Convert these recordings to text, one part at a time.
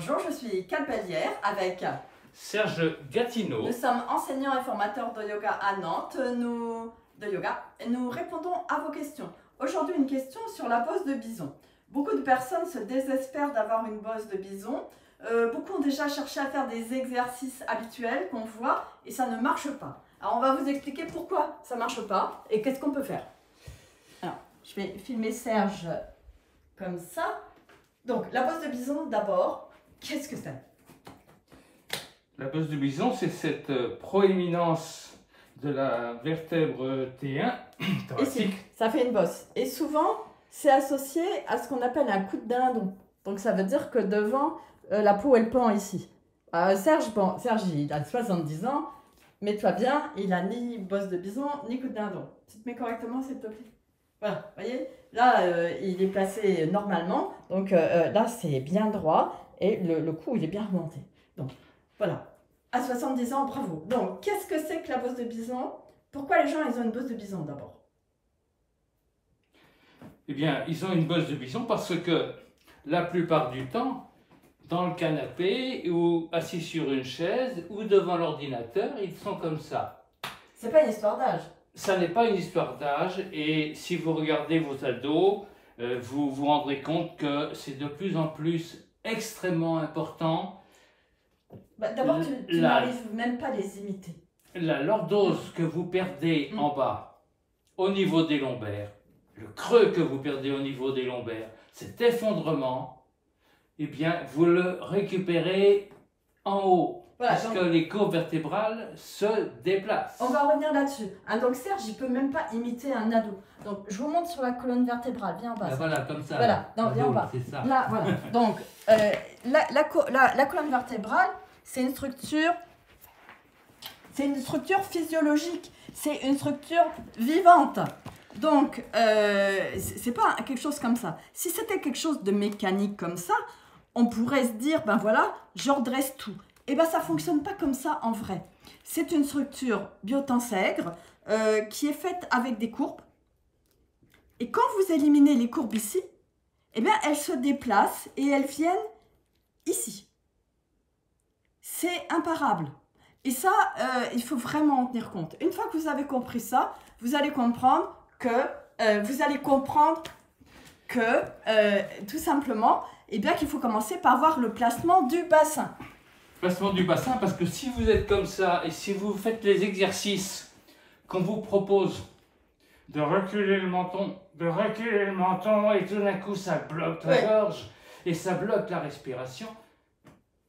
Bonjour, je suis Cath avec Serge Gatineau. Nous sommes enseignants et formateurs de yoga à Nantes, nous répondons à vos questions. Aujourd'hui, une question sur la bosse de bison. Beaucoup de personnes se désespèrent d'avoir une bosse de bison. Beaucoup ont déjà cherché à faire des exercices habituels qu'on voit et ça ne marche pas. Alors, on va vous expliquer pourquoi ça ne marche pas et qu'est-ce qu'on peut faire. Alors, je vais filmer Serge comme ça. Donc, la bosse de bison, d'abord. Qu'est-ce que c'est? La bosse de bison, c'est cette proéminence de la vertèbre T1 thoracique. Ça fait une bosse. Et souvent, c'est associé à ce qu'on appelle un coup de dindon. Donc, ça veut dire que devant, la peau, elle pend ici. Serge, il a 70 ans, mais toi bien, il n'a ni bosse de bison, ni coup de dindon. Tu te mets correctement, s'il te plaît. Voilà, vous voyez? Là, il est placé normalement. Donc, là, c'est bien droit. Et le cou, il est bien remonté. Donc, voilà. À 70 ans, bravo. Donc, qu'est-ce que c'est que la bosse de bison? Pourquoi les gens, ils ont une bosse de bison d'abord? Eh bien, ils ont une bosse de bison parce que la plupart du temps, dans le canapé ou assis sur une chaise ou devant l'ordinateur, ils sont comme ça. C'est pas une histoire d'âge. Ça n'est pas une histoire d'âge. Et si vous regardez vos ados, vous vous rendrez compte que c'est de plus en plus extrêmement important. Bah, d'abord, tu n'arrives même pas à les imiter. La lordose que vous perdez en bas, au niveau des lombaires, le creux que vous perdez au niveau des lombaires, cet effondrement, eh bien, vous le récupérez en haut, voilà, parce que les courbes vertébrales se déplacent. On va revenir là-dessus. Hein, donc, Serge, il ne peut même pas imiter un ado. Donc, je vous montre sur la colonne vertébrale, bien en bas. Voilà, comme ça. Voilà, non, bien en bas. C'est ça. Là, voilà. Donc, la colonne vertébrale, c'est une structure. C'est une structure physiologique. C'est une structure vivante. Donc, c'est pas quelque chose comme ça. Si c'était quelque chose de mécanique comme ça, on pourrait se dire, ben voilà, je redresse tout. Eh bien, ça ne fonctionne pas comme ça en vrai. C'est une structure biotensègre qui est faite avec des courbes. Et quand vous éliminez les courbes ici, eh bien, elles se déplacent et elles viennent ici. C'est imparable. Et ça, il faut vraiment en tenir compte. Une fois que vous avez compris ça, vous allez comprendre que, tout simplement, eh bien, qu'il faut commencer par voir le placement du bassin. Placement du bassin, parce que si vous êtes comme ça et si vous faites les exercices qu'on vous propose de reculer le menton, et tout d'un coup ça bloque la gorge et ça bloque la respiration,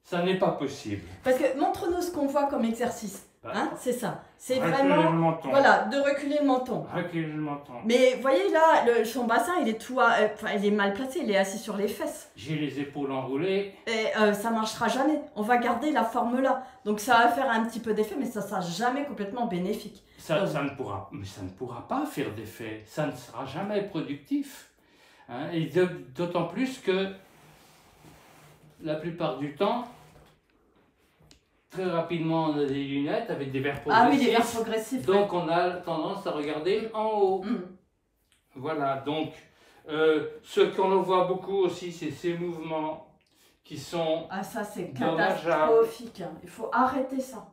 ça n'est pas possible. Parce que montre-nous ce qu'on voit comme exercice. Hein, c'est ça. C'est vraiment voilà, de reculer le menton. Reculer le menton. Mais voyez là, son bassin, il est tout, il est mal placé, il est assis sur les fesses. J'ai les épaules enroulées. Et ça ne marchera jamais. On va garder la forme là. Donc ça va faire un petit peu d'effet, mais ça ne sera jamais complètement bénéfique. Ça, donc, ça ne pourra pas faire d'effet. Ça ne sera jamais productif. Hein, et d'autant plus que la plupart du temps, très rapidement, on a des lunettes avec des verres progressifs. Ah oui, des verres progressifs. Donc, on a tendance à regarder en haut. Voilà, donc, ce qu'on voit beaucoup aussi, c'est ces mouvements qui sont... Ah, ça, c'est catastrophique. Il faut arrêter ça.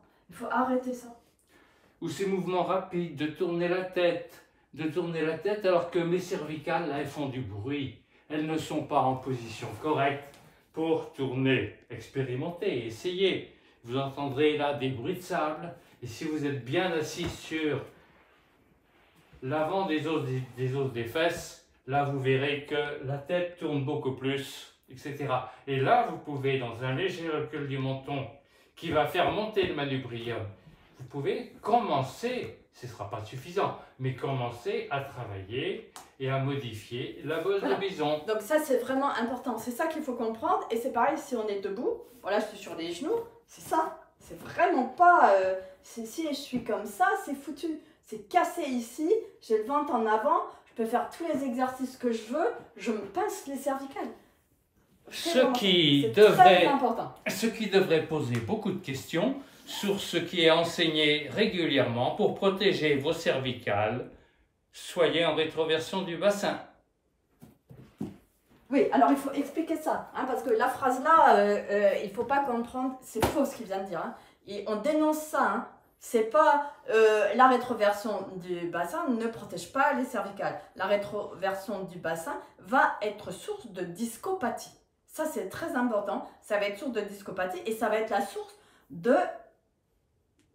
Ou ces mouvements rapides, de tourner la tête. Alors que mes cervicales, là, elles font du bruit. Elles ne sont pas en position correcte pour tourner. Expérimentez, essayez. Vous entendrez là des bruits de sable. Et si vous êtes bien assis sur l'avant des os des fesses, là vous verrez que la tête tourne beaucoup plus, etc. Et là vous pouvez, dans un léger recul du menton qui va faire monter le manubrium, vous pouvez commencer, ce ne sera pas suffisant, mais commencer à travailler et à modifier la bosse de bison. Donc ça c'est vraiment important, c'est ça qu'il faut comprendre. Et c'est pareil si on est debout, voilà je suis sur les genoux. C'est ça, c'est vraiment pas... si je suis comme ça, c'est foutu. C'est cassé ici, j'ai le ventre en avant, je peux faire tous les exercices que je veux, je me pince les cervicales. Ce qui devrait poser beaucoup de questions sur ce qui est enseigné régulièrement pour protéger vos cervicales. Soyez en rétroversion du bassin. Oui, alors il faut expliquer ça, hein, parce que la phrase-là, il ne faut pas comprendre, c'est faux ce qu'il vient de dire. Hein. Et on dénonce ça, hein. C'est pas la rétroversion du bassin ne protège pas les cervicales. La rétroversion du bassin va être source de discopathie. Ça, c'est très important. Ça va être source de discopathie et ça va être la source de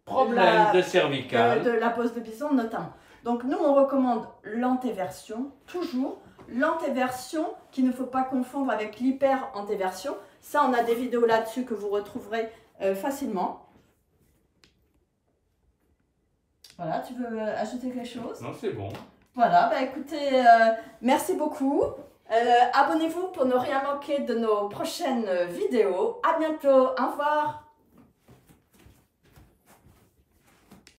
problèmes de cervicales, de la pose de bison notamment. Donc, nous, on recommande l'antéversion, toujours. L'antéversion, qu'il ne faut pas confondre avec l'hyper-antéversion. Ça, on a des vidéos là-dessus que vous retrouverez facilement. Voilà, tu veux ajouter quelque chose? Non, c'est bon. Voilà, bah écoutez, merci beaucoup. Abonnez-vous pour ne rien manquer de nos prochaines vidéos. À bientôt, au revoir.